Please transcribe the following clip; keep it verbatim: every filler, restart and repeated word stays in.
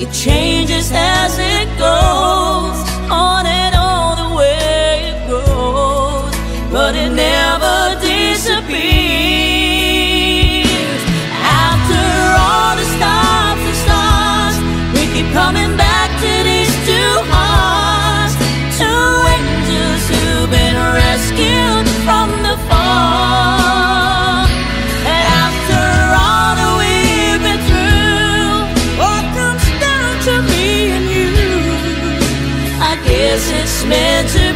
It changes as it goes on and on the way it goes, but it never disappears. After all the stops and stars, we keep coming back to these two hearts, two angels who've been rescued from the fall. It's meant to